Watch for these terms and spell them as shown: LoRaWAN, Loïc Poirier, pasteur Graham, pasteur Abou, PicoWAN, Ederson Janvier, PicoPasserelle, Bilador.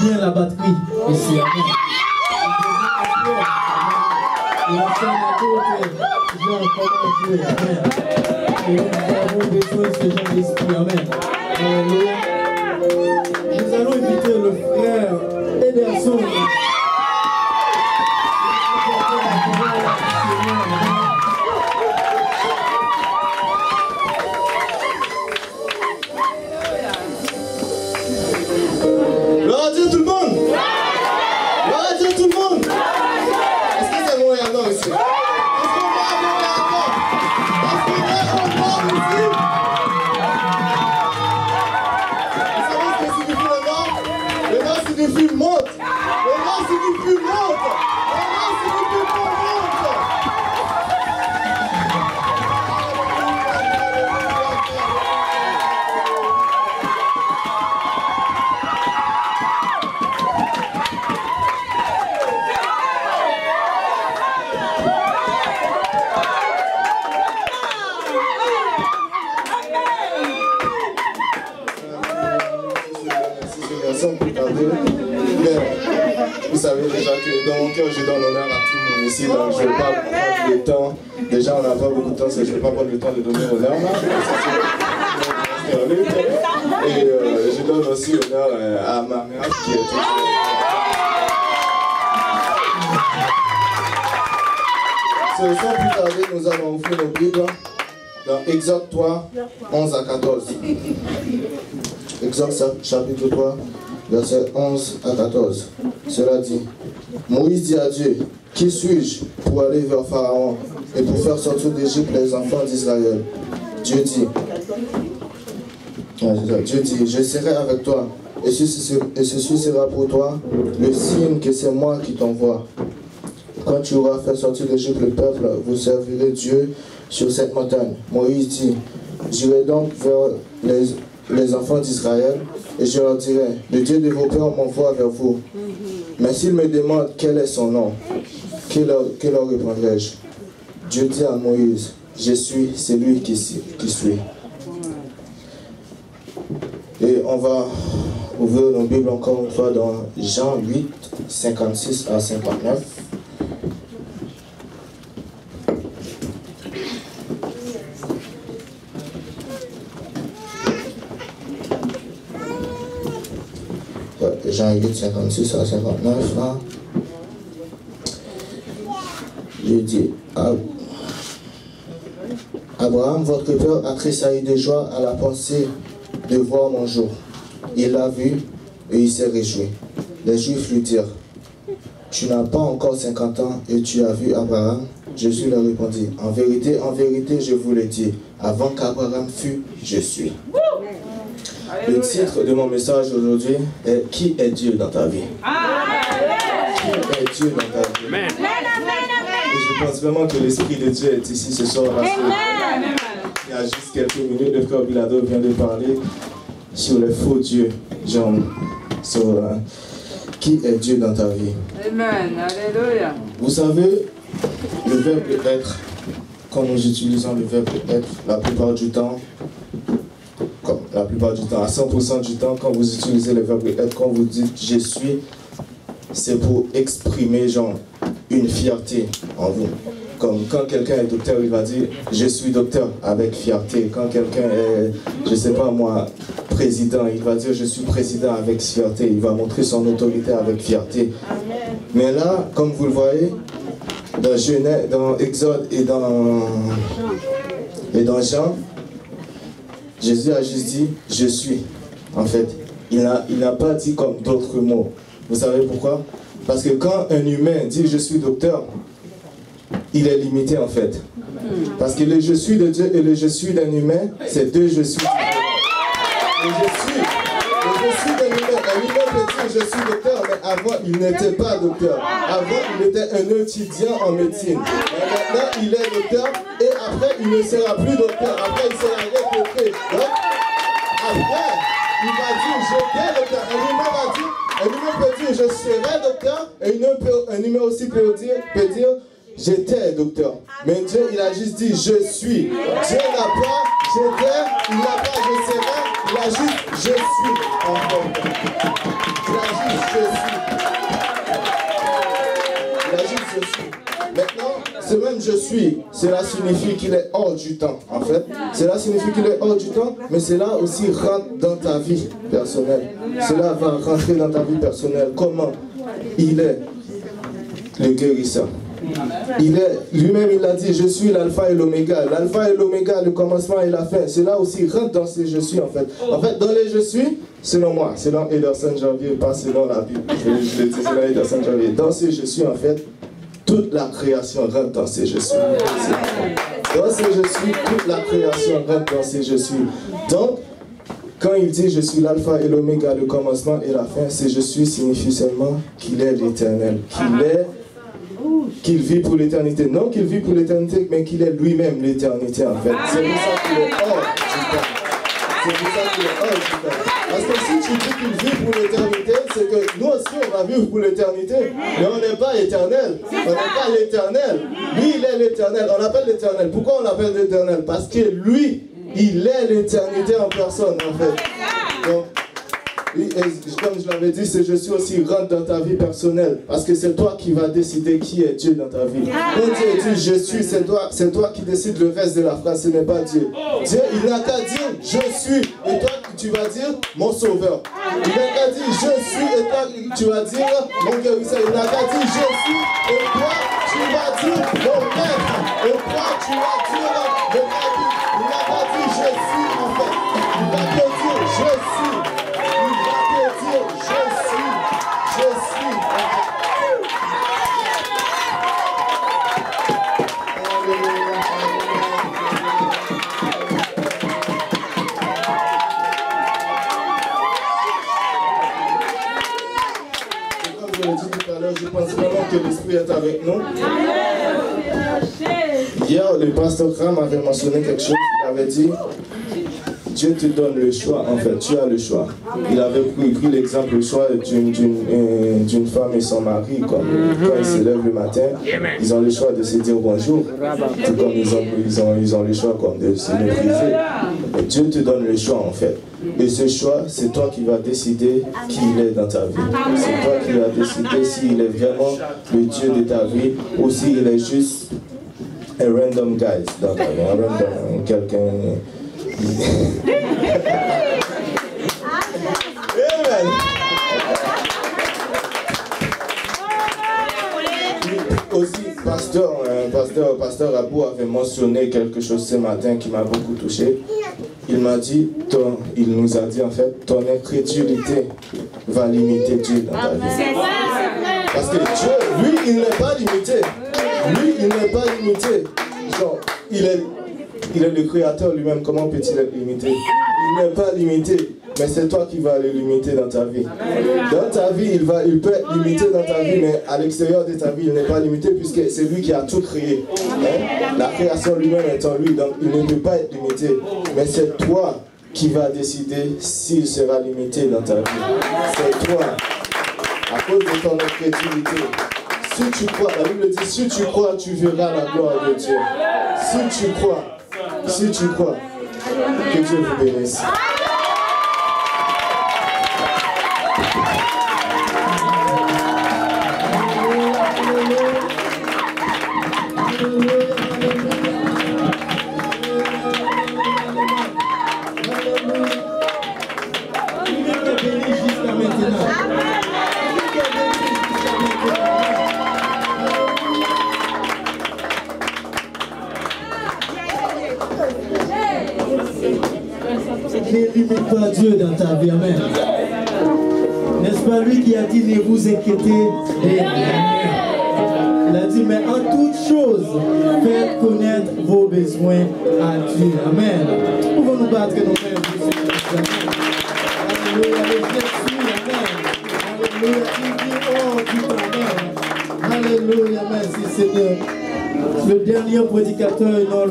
bien la batterie. Et c'est nous allons inviter le frère Ederson. Vous savez déjà que dans mon cœur je donne l'honneur à tout le monde ici, donc je ne vais pas prendre le temps. Déjà on n'a pas beaucoup de temps, je ne vais pas prendre le temps de donner l'honneur. Et je donne aussi l'honneur à ma mère qui est toujours. Sans plus tarder, nous allons ouvrir nos Bibles dans Exode 3, 11 à 14. Exode chapitre 3. Verset 11 à 14. Cela dit, Moïse dit à Dieu, qui suis-je pour aller vers Pharaon et pour faire sortir d'Égypte les enfants d'Israël? Dieu dit, je serai avec toi, et ceci sera pour toi le signe que c'est moi qui t'envoie. Quand tu auras fait sortir d'Égypte le peuple, vous servirez Dieu sur cette montagne. Moïse dit, j'irai donc vers les enfants d'Israël, et je leur dirai, le Dieu de vos pères m'envoie vers vous. Mais s'ils me demandent quel est son nom, que leur répondrai-je? Dieu dit à Moïse, je suis celui qui suis. Et on va ouvrir nos Bibles encore une fois dans Jean 8, 56 à 59. Jean 8, 56 à 59, là. Je dis, Abraham, votre père, a tressailli de joie à la pensée de voir mon jour. Il l'a vu et il s'est réjoui. Les Juifs lui dirent, tu n'as pas encore 50 ans et tu as vu Abraham? Jésus leur répondit, en vérité, je vous le dis, avant qu'Abraham fût, je suis. Le titre de mon message aujourd'hui est « Qui est Dieu dans ta vie ?» Qui est Dieu dans ta vie? Amen. Et je pense vraiment que l'Esprit de Dieu est ici ce soir. Parce que il y a juste quelques minutes, le frère Bilador vient de parler sur les faux dieux. Genre, qui est Dieu dans ta vie? Amen. Alléluia. Vous savez, le verbe « être », quand nous utilisons le verbe « être », la plupart du temps, à 100% du temps, quand vous utilisez le verbe être, quand vous dites je suis, c'est pour exprimer genre une fierté en vous. Comme quand quelqu'un est docteur, il va dire je suis docteur avec fierté. Quand quelqu'un est, je sais pas moi, président, il va dire je suis président avec fierté. Il va montrer son autorité avec fierté. Amen. Mais là, comme vous le voyez, dans Exode et dans Jean, Jésus a juste dit « Je suis ». En fait, il n'a pas dit comme d'autres mots. Vous savez pourquoi? Parce que quand un humain dit « Je suis docteur », il est limité en fait. Parce que le « Je suis » de Dieu et le « Je suis » d'un humain, c'est deux « Je suis ». Le « Je suis » d'un humain peut dire « Je suis docteur », mais avant, il n'était pas docteur. Avant, il était un étudiant en médecine. Et maintenant, il est docteur et après, il ne sera plus docteur. Après, il sera recruté. Après, il va dire « J'étais docteur ». Un humain peut dire « Je serai docteur » et un humain aussi peut dire « J'étais docteur ». Mais Dieu, il a juste dit « Je suis ». Dieu n'a pas « J'étais », il n'a pas « Je serai ». Il a juste « Je suis ». Il agit je suis. Maintenant, ce même je suis, cela signifie qu'il est hors du temps, en fait. Cela signifie qu'il est hors du temps, mais cela aussi rentre dans ta vie personnelle. Cela va rentrer dans ta vie personnelle. Comment? Il est le guérisseur. Lui-même il a dit je suis l'alpha et l'oméga. L'alpha et l'oméga, le commencement et la fin. Cela aussi rentre dans ces je suis en fait. En fait dans les je suis, selon moi, selon Ederson Janvier, pas selon la Bible. Je le dis selon Ederson Janvier. Dans ces je suis en fait, toute la création rentre dans ces je suis. Dans ces je suis, toute la création rentre dans ces je suis. Donc, quand il dit je suis l'alpha et l'oméga, le commencement et la fin, ces je suis signifie seulement qu'il est l'éternel, qu'il vit pour l'éternité. Non qu'il vit pour l'éternité, mais qu'il est lui-même l'éternité en fait. C'est pour ça qu'il est hors du temps. C'est pour ça qu'il est hors du temps. Parce que si tu dis qu'il vit pour l'éternité, c'est que nous aussi on va vivre pour l'éternité. Mais on n'est pas éternel. On n'est pas l'éternel. Lui il est l'éternel. On l'appelle l'éternel. Pourquoi on l'appelle l'éternel? Parce que lui, il est l'éternité en personne en fait. Donc, comme je l'avais dit, c'est je suis aussi rentre dans ta vie personnelle. Parce que c'est toi qui vas décider qui est Dieu dans ta vie. Quand Dieu dit je suis, c'est toi qui décides le reste de la phrase, ce n'est pas Dieu. Dieu, il n'a qu'à dire je suis. Et toi, tu vas dire mon sauveur. Il n'a qu'à dire je suis. Et toi, tu vas dire mon guérisseur. Il n'a qu'à dire je suis. Et toi, tu vas dire mon maître. Et toi, tu vas dire mon maître. Il n'a qu'à dire je suis en fait. Il n'a qu'à dire je suis. Que l'Esprit est avec nous. Hier, le pasteur Graham avait mentionné quelque chose. Il avait dit Dieu te donne le choix, en fait, tu as le choix. Il avait pris l'exemple, le choix d'une femme et son mari. Comme, quand ils se lèvent le matin, ils ont le choix de se dire bonjour. Tout comme ils ont le choix comme de se mépriser. Dieu te donne le choix, en fait. Et ce choix, c'est toi qui vas décider qui il est dans ta vie. C'est toi qui vas décider s'il est vraiment le Dieu de ta vie ou s'il est juste un random guy dans ta vie, un random quelqu'un. Aussi, pasteur Abou avait mentionné quelque chose ce matin qui m'a beaucoup touché. Il m'a dit, il nous a dit en fait, ton incrédulité va limiter Dieu dans ta vie. Parce que Dieu, lui, il n'est pas limité. Lui, il n'est pas limité. Genre, il est le créateur lui-même, comment peut-il être limité? Il n'est pas limité, mais c'est toi qui vas le limiter dans ta vie. Dans ta vie, il peut être limité dans ta vie, mais à l'extérieur de ta vie, il n'est pas limité puisque c'est lui qui a tout créé. Hein? La création lui-même est en lui, donc il ne peut pas être limité. Mais c'est toi qui vas décider s'il sera limité dans ta vie. C'est toi, à cause de ton incrédulité. Si tu crois, la Bible dit, si tu crois, tu verras la gloire de Dieu. Si tu crois, que Dieu vous bénisse. N'élimite pas Dieu dans ta vie, amen. N'est-ce pas lui qui a dit ne vous inquiétez de rien? Il a dit mais en toute chose, faites connaître vos besoins à Dieu, amen. Pouvons-nous battre nos mains? Alléluia, amen. Alléluia, merci Seigneur. Le dernier prédicateur.